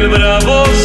el bravo.